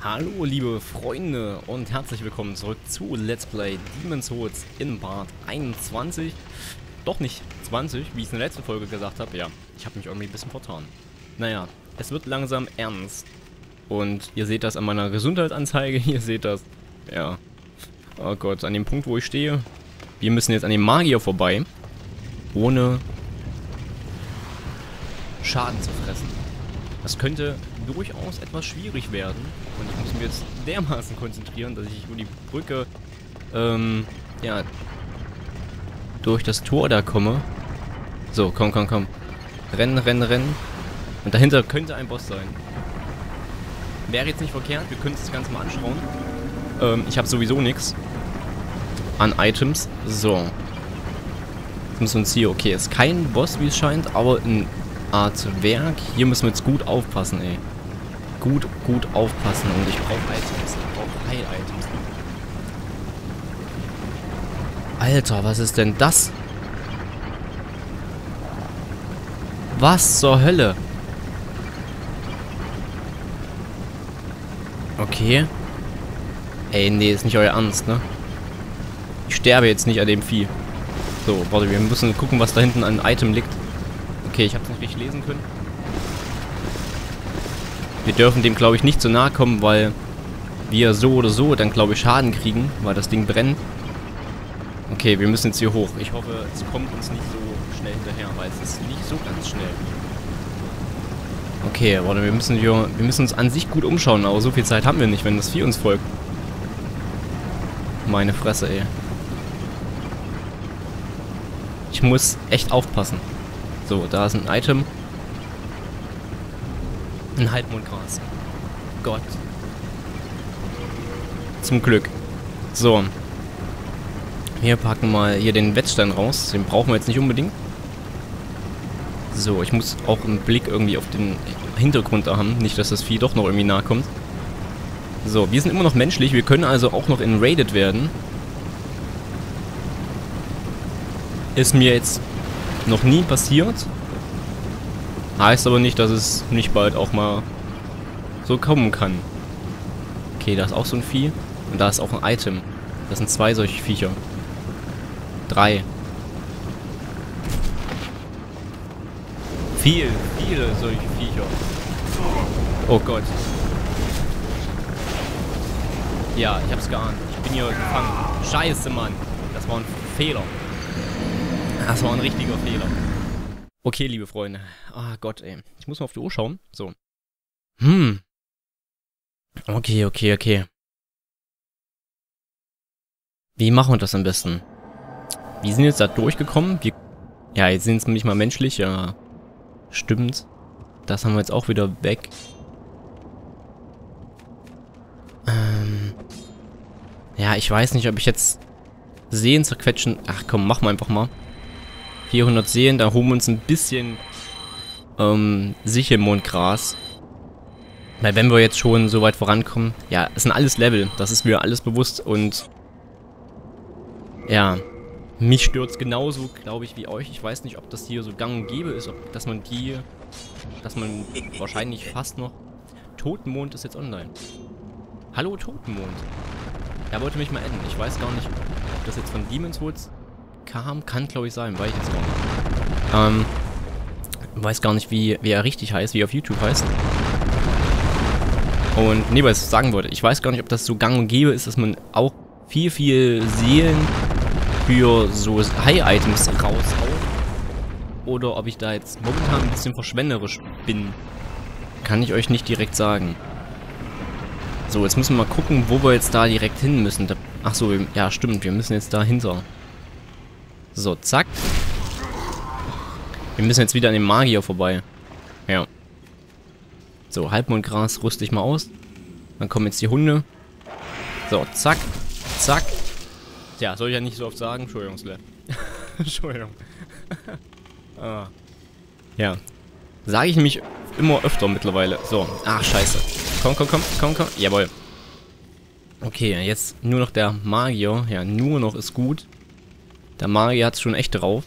Hallo liebe Freunde und herzlich willkommen zurück zu Let's Play Demon's Souls in Part 21. Doch nicht 20, wie ich es in der letzten Folge gesagt habe. Ja, ich habe mich irgendwie ein bisschen vertan. Naja, es wird langsam ernst. Und ihr seht das an meiner Gesundheitsanzeige, ihr seht das. Ja. Oh Gott, an dem Punkt, wo ich stehe. Wir müssen jetzt an dem Magier vorbei, ohne Schaden zu fressen. Das könnte durchaus etwas schwierig werden. Und ich muss mich jetzt dermaßen konzentrieren, dass ich über die Brücke, ja, durch das Tor da komme. So, komm, komm, komm. Rennen, rennen, rennen. Und dahinter könnte ein Boss sein. Wäre jetzt nicht verkehrt, wir können uns das Ganze mal anschauen. Ich habe sowieso nichts an Items. So. Jetzt müssen wir uns hier, okay, ist kein Boss, wie es scheint, aber ein Artwerk. Hier müssen wir jetzt gut aufpassen, ey. Gut aufpassen. Und ich brauche Items. Ich brauche Heil-Items. Alter, was ist denn das? Was zur Hölle? Okay. Ey, nee, ist nicht euer Ernst, ne? Ich sterbe jetzt nicht an dem Vieh. So, warte, wir müssen gucken, was da hinten an Item liegt. Okay, ich habe es nicht richtig lesen können. Wir dürfen dem, glaube ich, nicht so nahe kommen, weil wir so oder so dann, glaube ich, Schaden kriegen, weil das Ding brennt. Okay, wir müssen jetzt hier hoch. Ich hoffe, es kommt uns nicht so schnell hinterher, weil es ist nicht so ganz schnell. Okay, warte, wir müssen uns an sich gut umschauen, aber so viel Zeit haben wir nicht, wenn das Vieh uns folgt. Meine Fresse, ey. Ich muss echt aufpassen. So, da ist ein Item. Ein Halbmondgras. Gott. Zum Glück. So. Wir packen mal hier den Wettstein raus. Den brauchen wir jetzt nicht unbedingt. So, ich muss auch einen Blick irgendwie auf den Hintergrund da haben. Nicht, dass das Vieh doch noch irgendwie nahe kommt. So, wir sind immer noch menschlich. Wir können also auch noch enraided werden. Ist mir jetzt noch nie passiert. Heißt aber nicht, dass es nicht bald auch mal so kommen kann. Okay, da ist auch so ein Vieh. Und da ist auch ein Item. Das sind zwei solche Viecher. Drei. Viele solche Viecher. Oh Gott. Ja, ich hab's geahnt. Ich bin hier gefangen. Scheiße, Mann. Das war ein Fehler. Das war ein richtiger Fehler. Okay, liebe Freunde. Ah Gott, ey. Ich muss mal auf die Uhr schauen. So. Okay. Wie machen wir das am besten? Wir sind jetzt da durchgekommen. Ja, jetzt sind es nicht mal menschlich. Ja, stimmt. Das haben wir jetzt auch wieder weg. Ja, ich weiß nicht, ob ich jetzt Seen zerquetschen... Ach komm, machen wir einfach mal. 400 Seen, da holen wir uns ein bisschen Sichelmondgras. Weil wenn wir jetzt schon so weit vorankommen... Ja, es sind alles Level, das ist mir alles bewusst und... Ja, mich stört's genauso, glaube ich, wie euch. Ich weiß nicht, ob das hier so gang und gäbe ist, ob, dass man wahrscheinlich fast noch... Totenmond ist jetzt online. Hallo Totenmond. Er wollte mich mal enden. Ich weiß gar nicht, ob das jetzt von Demon's Souls kam. Kann, glaube ich, sein. Weiß ich jetzt gar nicht. Weiß gar nicht, wie er richtig heißt, wie er auf YouTube heißt. Und, nee, was ich sagen wollte. Ich weiß gar nicht, ob das so gang und gäbe ist, dass man auch viel Seelen für so High-Items raushaut. Oder ob ich da jetzt momentan ein bisschen verschwenderisch bin. Kann ich euch nicht direkt sagen. So, jetzt müssen wir mal gucken, wo wir jetzt da direkt hin müssen. Ach so, ja stimmt, wir müssen jetzt da hinter. So, zack. Wir müssen jetzt wieder an dem Magier vorbei. Ja. So, Halbmondgras rüste ich mal aus. Dann kommen jetzt die Hunde. So, zack, zack. Ja, soll ich ja nicht so oft sagen. Entschuldigung, Sleft. Entschuldigung. Ah. Ja. Sage ich mich immer öfter mittlerweile. So, ach scheiße. Komm. Jawohl. Okay, jetzt nur noch der Magier. Ja, nur noch ist gut. Der Magier hat es schon echt drauf.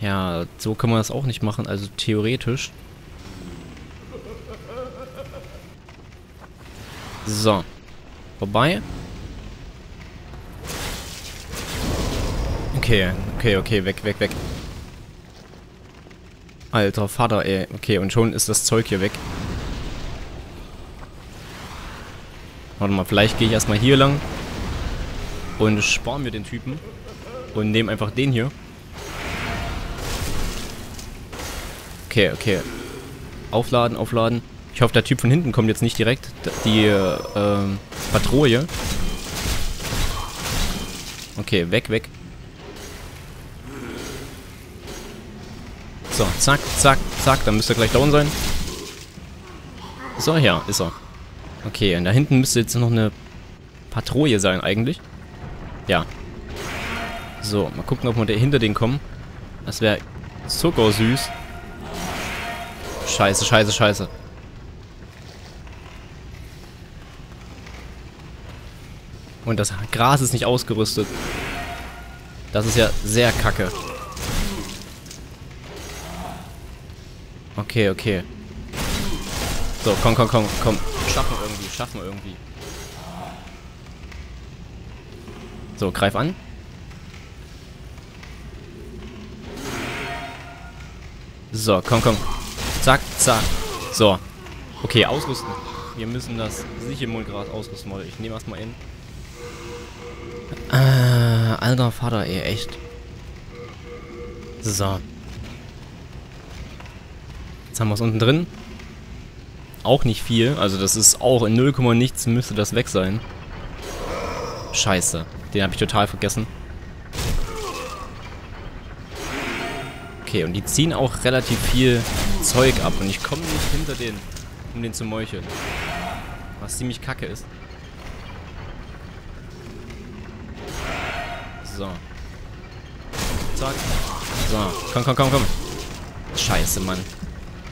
Ja, so kann man das auch nicht machen. Also theoretisch. So. Vorbei. Okay, okay, okay, weg, weg, weg. Alter Vater, ey. Okay, und schon ist das Zeug hier weg. Warte mal, vielleicht gehe ich erstmal hier lang. Und sparen wir den Typen. Und nehmen einfach den hier. Okay, okay. Aufladen, aufladen. Ich hoffe, der Typ von hinten kommt jetzt nicht direkt. Die Patrouille. Okay, weg, weg. So, zack, zack, zack. Dann müsste er gleich down sein. So, ja, ist er. Okay, und da hinten müsste jetzt noch eine Patrouille sein eigentlich. Ja. So, mal gucken, ob wir hinter denen kommen. Das wäre zuckersüß. Scheiße, scheiße, scheiße. Und das Gras ist nicht ausgerüstet. Das ist ja sehr kacke. Okay, okay. So, komm, komm, komm, komm. Schaffen wir irgendwie, schaffen wir irgendwie. So, greif an. So, komm, komm. Zack, zack. So. Okay, ausrüsten. Wir müssen das Sichelmundgras ausrüsten, Leute. Ich nehme erstmal in. Alter Vater, ey, echt. So. Jetzt haben wir es unten drin. Auch nicht viel. Also das ist auch in 0, nichts müsste das weg sein. Scheiße. Den habe ich total vergessen. Okay, und die ziehen auch relativ viel Zeug ab. Und ich komme nicht hinter denen, um den zu meucheln. Was ziemlich kacke ist. So. Zack. So. Komm, komm, komm, komm. Scheiße, Mann.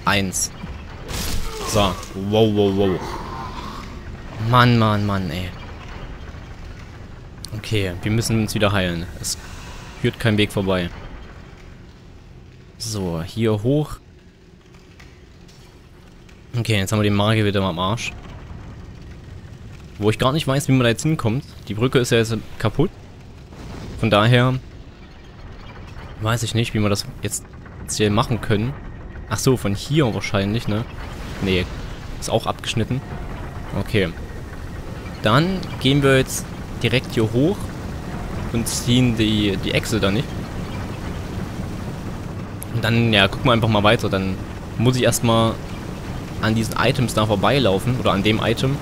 1. So. Wow, wow, wow. Mann, Mann, Mann, ey. Okay, wir müssen uns wieder heilen. Es führt kein Weg vorbei. So, hier hoch. Okay, jetzt haben wir den Magier wieder mal am Arsch. Wo ich gar nicht weiß, wie man da jetzt hinkommt. Die Brücke ist ja jetzt kaputt. Von daher weiß ich nicht, wie wir das jetzt hier machen können. Ach so, von hier wahrscheinlich, ne? Nee, ist auch abgeschnitten. Okay. Dann gehen wir jetzt direkt hier hoch und ziehen die Echse da nicht. Und dann, ja, gucken wir einfach mal weiter. Dann muss ich erstmal an diesen Items da vorbeilaufen. Oder an dem Item,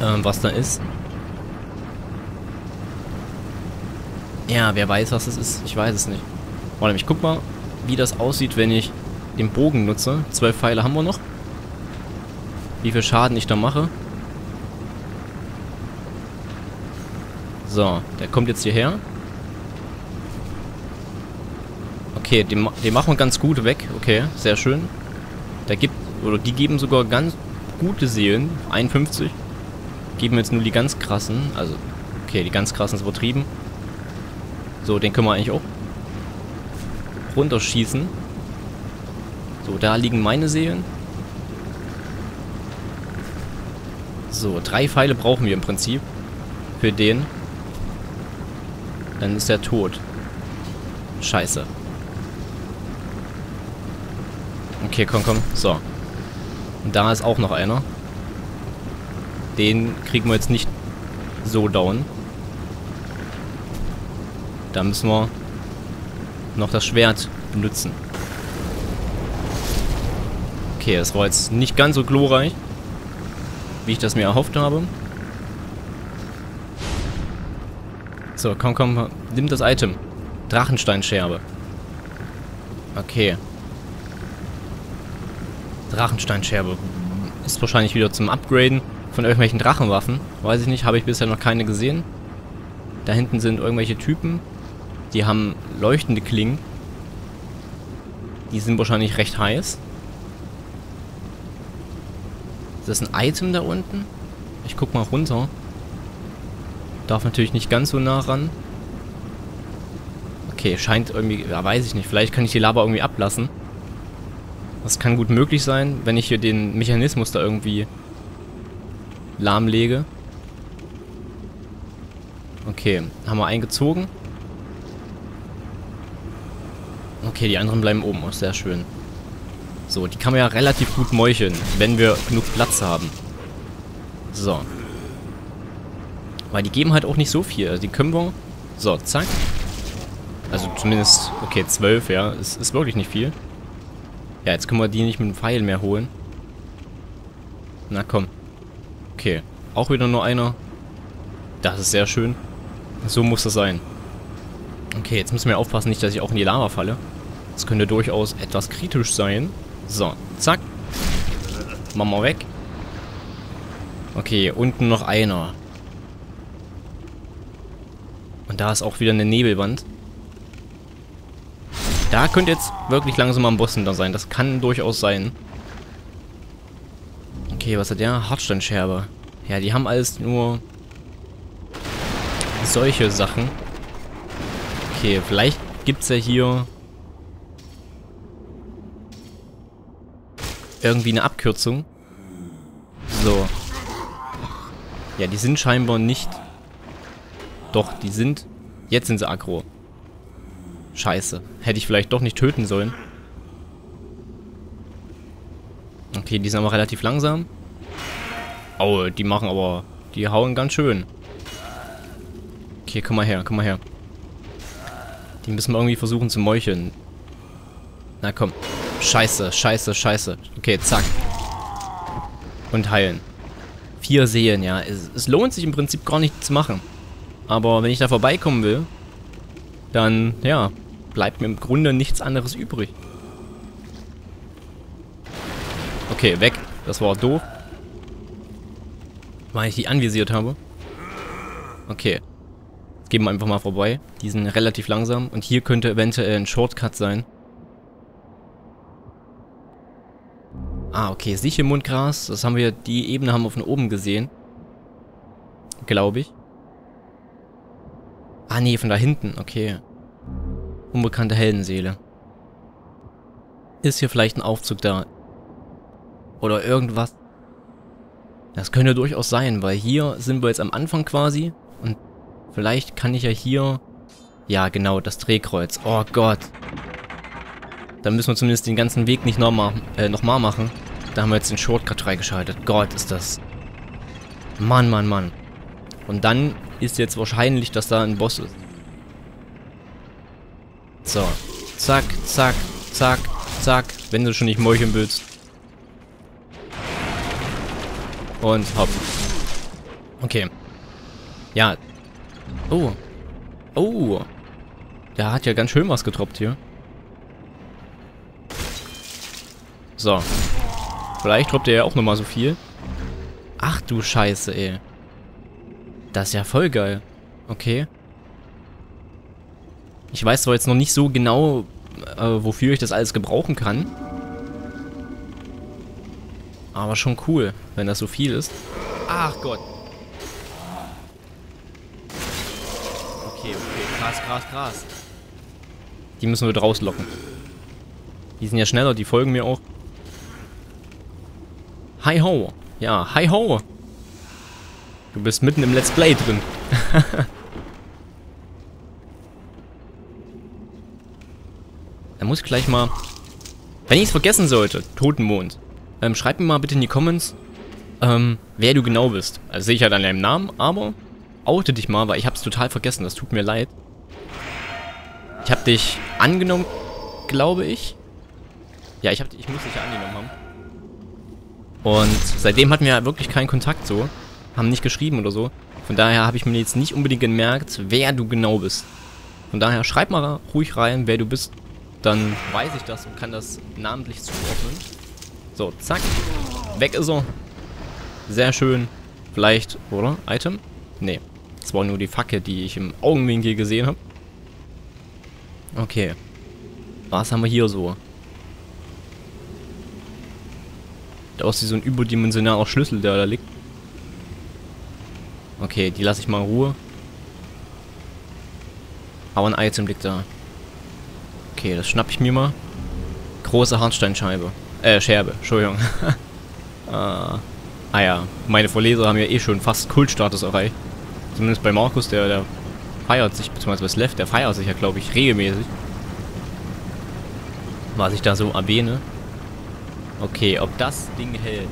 was da ist. Ja, wer weiß, was das ist? Ich weiß es nicht. Warte, ich guck mal, wie das aussieht, wenn ich den Bogen nutze. 12 Pfeile haben wir noch. Wie viel Schaden ich da mache. So, der kommt jetzt hierher. Okay, den machen wir ganz gut weg. Okay, sehr schön. Der gibt, oder die geben sogar ganz gute Seelen. 51. Geben jetzt nur die ganz krassen. Also, okay, die ganz krassen ist übertrieben. So, den können wir eigentlich auch runterschießen. So, da liegen meine Seelen. So, 3 Pfeile brauchen wir im Prinzip. Für den. Dann ist er tot. Scheiße. Okay, komm, komm. So. Und da ist auch noch einer. Den kriegen wir jetzt nicht so down. Da müssen wir noch das Schwert benutzen. Okay, das war jetzt nicht ganz so glorreich, wie ich das mir erhofft habe. So, komm, komm, nimm das Item. Drachensteinscherbe. Okay. Drachensteinscherbe. Ist wahrscheinlich wieder zum Upgraden von irgendwelchen Drachenwaffen. Weiß ich nicht, habe ich bisher noch keine gesehen. Da hinten sind irgendwelche Typen. Die haben leuchtende Klingen. Die sind wahrscheinlich recht heiß. Ist das ein Item da unten? Ich guck mal runter. Darf natürlich nicht ganz so nah ran. Okay, scheint irgendwie... Ja, weiß ich nicht. Vielleicht kann ich die Lava irgendwie ablassen. Das kann gut möglich sein, wenn ich hier den Mechanismus da irgendwie lahmlege. Okay, haben wir eingezogen. Okay, die anderen bleiben oben. Oh, sehr schön. So, die kann man ja relativ gut meucheln, wenn wir genug Platz haben. So. Weil die geben halt auch nicht so viel. Also die können wir... So, zack. Also zumindest... Okay, 12, ja. Es ist wirklich nicht viel. Ja, jetzt können wir die nicht mit dem Pfeil mehr holen. Na komm. Okay. Auch wieder nur einer. Das ist sehr schön. So muss das sein. Okay, jetzt müssen wir aufpassen, nicht, dass ich auch in die Lava falle. Das könnte durchaus etwas kritisch sein. So, zack. Machen wir weg. Okay, unten noch einer. Und da ist auch wieder eine Nebelwand. Da könnte jetzt wirklich langsam am Boss hinter sein. Das kann durchaus sein. Okay, was hat der? Hartsteinscherbe. Ja, die haben alles nur solche Sachen. Okay, vielleicht gibt es ja hier irgendwie eine Abkürzung. So. Ja, die sind scheinbar nicht... Doch, die sind... Jetzt sind sie aggro. Scheiße. Hätte ich vielleicht doch nicht töten sollen. Okay, die sind aber relativ langsam. Oh, die machen aber... Die hauen ganz schön. Okay, komm mal her, komm mal her. Die müssen wir irgendwie versuchen zu meucheln. Na komm. Scheiße, scheiße, scheiße. Okay, zack. Und heilen. 4 Seelen, ja. Es lohnt sich im Prinzip gar nichts zu machen. Aber wenn ich da vorbeikommen will, dann, ja, bleibt mir im Grunde nichts anderes übrig. Okay, weg. Das war doof. Weil ich die anvisiert habe. Okay. Jetzt gehen wir einfach mal vorbei. Die sind relativ langsam. Und hier könnte eventuell ein Shortcut sein. Ah, okay. Sichelmundgras. Das haben wir, die Ebene haben wir von oben gesehen. Glaube ich. Ah, nee, von da hinten. Okay. Unbekannte Heldenseele. Ist hier vielleicht ein Aufzug da? Oder irgendwas? Das könnte durchaus sein, weil hier sind wir jetzt am Anfang quasi. Und vielleicht kann ich ja hier... Ja, genau, das Drehkreuz. Oh Gott. Da müssen wir zumindest den ganzen Weg nicht nochmal machen. Da haben wir jetzt den Shortcut freigeschaltet. Gott, ist das... Mann, Mann, Mann. Und dann... Ist jetzt wahrscheinlich, dass da ein Boss ist. So. Zack, zack, zack, zack. Wenn du schon nicht meucheln willst. Und hopp. Okay. Ja. Oh. Oh. Der hat ja ganz schön was getroppt hier. So. Vielleicht droppt er ja auch nochmal so viel. Ach du Scheiße, ey. Das ist ja voll geil. Okay. Ich weiß zwar jetzt noch nicht so genau, wofür ich das alles gebrauchen kann. Aber schon cool, wenn das so viel ist. Ach Gott. Okay, okay. Krass, krass, krass. Die müssen wir draus locken. Die sind ja schneller, die folgen mir auch. Hi ho. Ja, hi ho. Du bist mitten im Let's Play drin. Da muss ich gleich mal... Wenn ich es vergessen sollte, Totenmond. Schreib mir mal bitte in die Comments, wer du genau bist. Also sehe ich halt an deinem Namen, aber... Oute dich mal, weil ich hab's total vergessen. Das tut mir leid. Ich hab dich angenommen, glaube ich. Ja, ich muss dich ja angenommen haben. Und seitdem hatten wir ja wirklich keinen Kontakt so. Haben nicht geschrieben oder so. Von daher habe ich mir jetzt nicht unbedingt gemerkt, wer du genau bist. Von daher schreib mal ruhig rein, wer du bist. Dann weiß ich das und kann das namentlich zuordnen. So, zack. Weg ist er. Sehr schön. Vielleicht, oder? Item? Nee. Das war nur die Fackel, die ich im Augenwinkel gesehen habe. Okay. Was haben wir hier so? Da ist so ein überdimensionaler Schlüssel, der da liegt. Okay, die lasse ich mal in Ruhe. Aber ein Item liegt da. Okay, das schnapp ich mir mal. Große Hartsteinscherbe. Entschuldigung. Ah ja, meine Vorleser haben ja eh schon fast Kultstatus erreicht. Zumindest bei Markus, der feiert sich, beziehungsweise bei Sleft, der feiert sich ja, glaube ich, regelmäßig. Was ich da so erwähne. Okay, ob das Ding hält.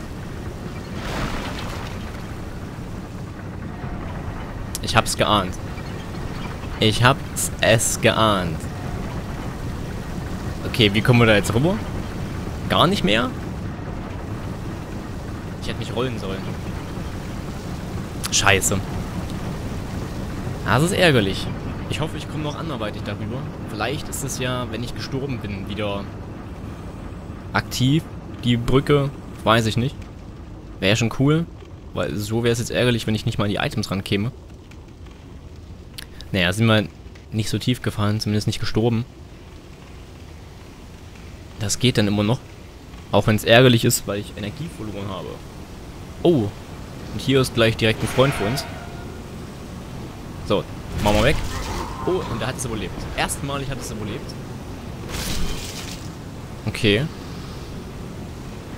Ich hab's geahnt. Ich hab's geahnt. Okay, wie kommen wir da jetzt rüber? Gar nicht mehr? Ich hätte nicht rollen sollen. Scheiße. Das ist ärgerlich. Ich hoffe, ich komme noch anderweitig darüber. Vielleicht ist es ja, wenn ich gestorben bin, wieder aktiv. Die Brücke, weiß ich nicht. Wäre schon cool. Weil so wäre es jetzt ärgerlich, wenn ich nicht mal an die Items rankäme. Naja, sind wir nicht so tief gefallen, zumindest nicht gestorben. Das geht dann immer noch. Auch wenn es ärgerlich ist, weil ich Energie verloren habe. Oh, und hier ist gleich direkt ein Freund für uns. So, machen wir weg. Oh, und da hat es überlebt. Erstmalig hat es überlebt. Okay.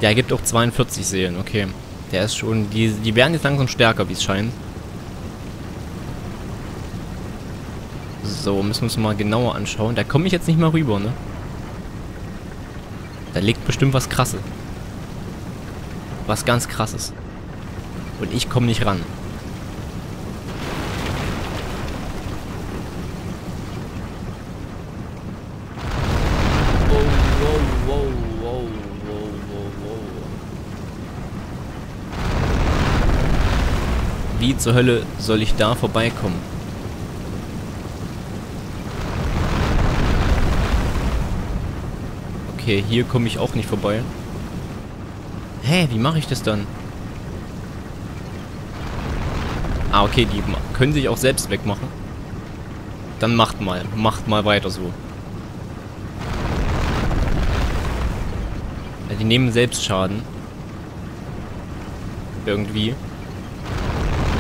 Der gibt auch 42 Seelen, okay. Der ist schon, die werden jetzt langsam stärker, wie es scheint. So, müssen wir uns mal genauer anschauen. Da komme ich jetzt nicht mal rüber, ne? Da liegt bestimmt was Krasses. Was ganz Krasses. Und ich komme nicht ran. Wie zur Hölle soll ich da vorbeikommen? Okay, hier komme ich auch nicht vorbei. Hä, wie mache ich das dann? Ah, okay, die können sich auch selbst wegmachen. Dann macht mal weiter so. Die nehmen selbst Schaden. Irgendwie.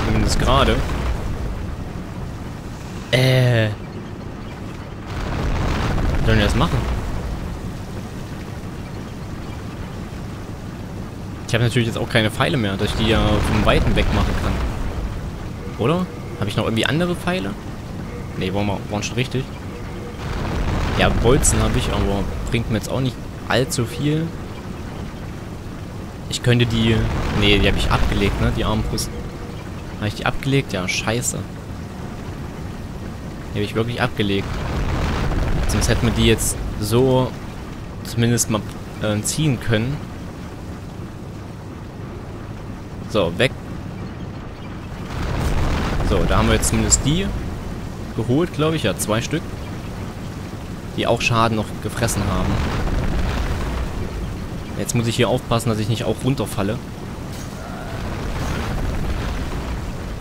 Zumindest gerade. Was sollen wir das machen? Ich habe natürlich jetzt auch keine Pfeile mehr, dass ich die ja vom Weiten weg machen kann. Oder? Habe ich noch irgendwie andere Pfeile? Ne, waren schon richtig. Ja, Bolzen habe ich, aber bringt mir jetzt auch nicht allzu viel. Ich könnte die... Ne, die habe ich abgelegt, ne? Die Armbrust. Habe ich die abgelegt? Ja, scheiße. Die habe ich wirklich abgelegt. Sonst hätten wir die jetzt so zumindest mal ziehen können. So, weg. So, da haben wir jetzt zumindest die geholt, glaube ich. Ja, 2 Stück. Die auch Schaden noch gefressen haben. Jetzt muss ich hier aufpassen, dass ich nicht auch runterfalle.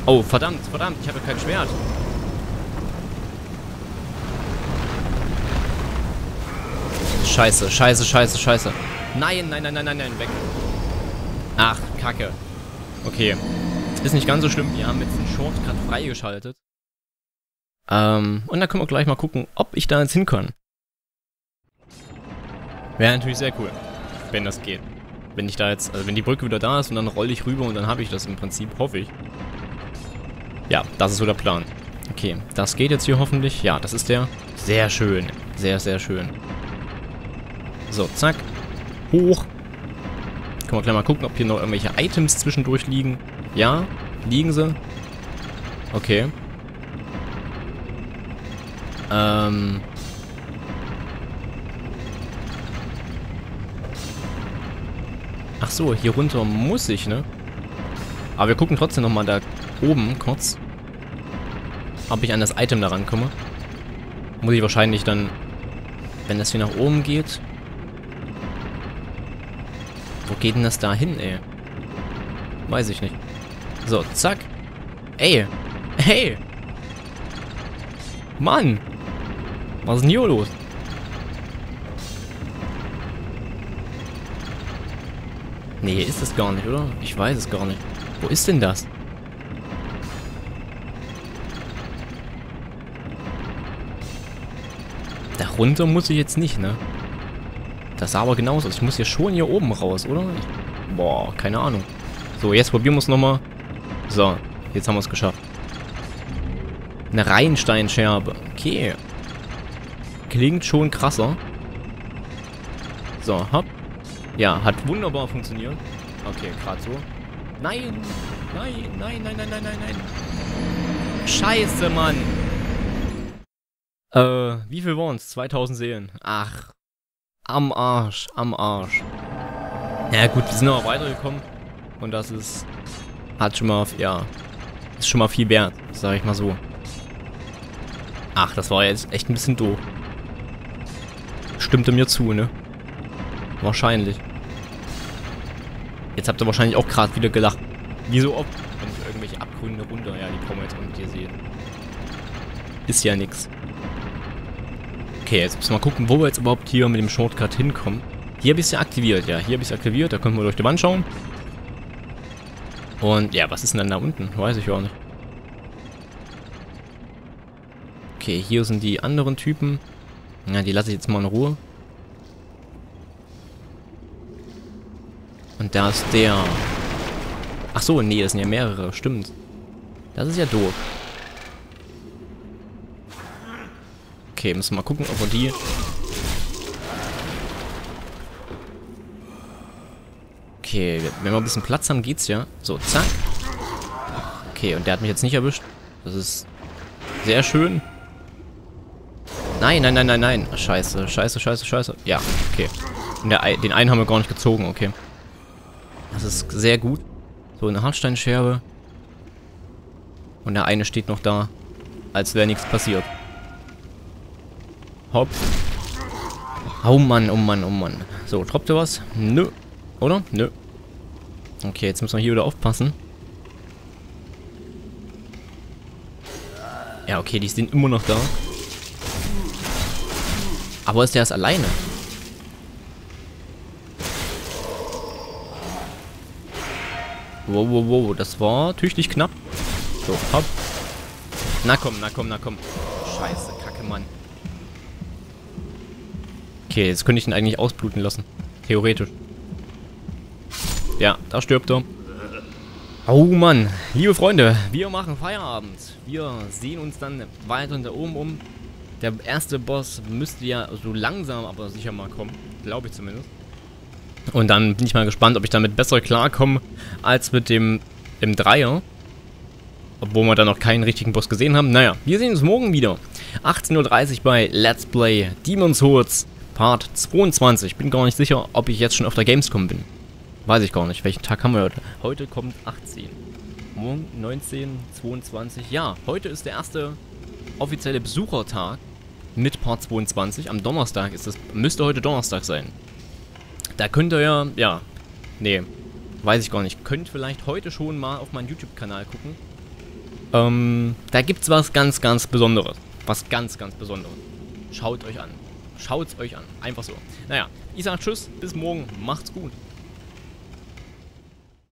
Oh, verdammt, ich habe ja kein Schwert. Scheiße. Nein, weg. Ach, Kacke. Okay. Ist nicht ganz so schlimm, wir haben jetzt den Shortcut freigeschaltet. Und dann können wir gleich mal gucken, ob ich da jetzt hin kann. Wäre natürlich sehr cool, wenn das geht. Wenn ich da jetzt, also wenn die Brücke wieder da ist und dann rolle ich rüber und dann habe ich das im Prinzip, hoffe ich. Ja, das ist so der Plan. Okay, das geht jetzt hier hoffentlich. Ja, das ist der. Sehr schön. Sehr, sehr schön. So, zack. Hoch. Können wir gleich mal gucken, ob hier noch irgendwelche Items zwischendurch liegen. Ja, liegen sie. Okay. Ach so, hier runter muss ich, ne? Aber wir gucken trotzdem nochmal da oben kurz, ob ich an das Item da rankomme. Muss ich wahrscheinlich dann, wenn das hier nach oben geht. Wo geht denn das da hin, ey? Weiß ich nicht. So, zack. Ey. Hey. Mann. Was ist denn hier los? Nee, ist das gar nicht, oder? Ich weiß es gar nicht. Wo ist denn das? Da runter muss ich jetzt nicht, ne? Das sah aber genauso aus. Ich muss hier schon hier oben raus, oder? Boah, keine Ahnung. So, jetzt probieren wir es nochmal. So, jetzt haben wir es geschafft. Eine Drachensteinscherbe. Okay. Klingt schon krasser. So, hopp. Ja, hat wunderbar funktioniert. Okay, gerade so. Nein! Nein, nein, nein, nein, nein, nein, nein. Scheiße, Mann. Wie viel waren es? 2000 Seelen. Ach. Am Arsch, am Arsch. Ja gut, wir sind aber weitergekommen. Und das ist... Hat schon mal... Ja. Ist schon mal viel wert, sag ich mal so. Ach, das war jetzt echt ein bisschen doof. Stimmte mir zu, ne? Wahrscheinlich. Jetzt habt ihr wahrscheinlich auch gerade wieder gelacht. Wieso ob? Wenn ich irgendwelche Abgründe runter... Ja, die kommen jetzt auch nicht hier sehen. Ist ja nix. Okay, jetzt müssen wir mal gucken, wo wir jetzt überhaupt hier mit dem Shortcut hinkommen. Hier habe ich es ja aktiviert, ja. Hier habe ich es aktiviert, da können wir durch die Wand schauen. Und ja, was ist denn da unten? Weiß ich auch nicht. Okay, hier sind die anderen Typen. Ja, die lasse ich jetzt mal in Ruhe. Und da ist der. Ach so, nee, das sind ja mehrere, stimmt. Das ist ja doof. Okay, müssen wir mal gucken, ob wir die... Okay, wenn wir ein bisschen Platz haben, geht's ja. So, zack. Okay, und der hat mich jetzt nicht erwischt. Das ist sehr schön. Nein, nein, nein, nein, nein. Scheiße, scheiße, scheiße, scheiße. Ja, okay. Und den einen haben wir gar nicht gezogen, okay. Das ist sehr gut. So, eine Hartsteinscherbe. Und der eine steht noch da, als wäre nichts passiert. Hopp. Oh Mann, oh Mann, oh Mann. So, droppt ihr was? Nö. Oder? Nö. Okay, jetzt müssen wir hier wieder aufpassen. Ja, okay, die sind immer noch da. Aber ist der erst alleine? Wow, wow, wow. Das war tüchtig knapp. So, hopp. Na komm, na komm, na komm. Scheiße, Kacke, Mann. Okay, jetzt könnte ich ihn eigentlich ausbluten lassen. Theoretisch. Ja, da stirbt er. Oh Mann. Liebe Freunde, wir machen Feierabend. Wir sehen uns dann weiter da oben um. Der erste Boss müsste ja so langsam aber sicher mal kommen. Glaube ich zumindest. Und dann bin ich mal gespannt, ob ich damit besser klarkomme als mit dem Dreier. Obwohl wir da noch keinen richtigen Boss gesehen haben. Naja, wir sehen uns morgen wieder. 18:30 Uhr bei Let's Play Demon's Souls. Part 22. Ich bin gar nicht sicher, ob ich jetzt schon auf der Gamescom bin. Weiß ich gar nicht. Welchen Tag haben wir heute? Heute kommt 18. Morgen 19, 22. Ja, heute ist der erste offizielle Besuchertag mit Part 22. Am Donnerstag ist das. Müsste heute Donnerstag sein. Da könnt ihr ja... Ja. Nee. Weiß ich gar nicht. Könnt vielleicht heute schon mal auf meinen YouTube-Kanal gucken. Da gibt's was ganz, ganz Besonderes. Was ganz, ganz Besonderes. Schaut euch an. Schaut's euch an. Einfach so. Naja, ich sag tschüss, bis morgen. Macht's gut.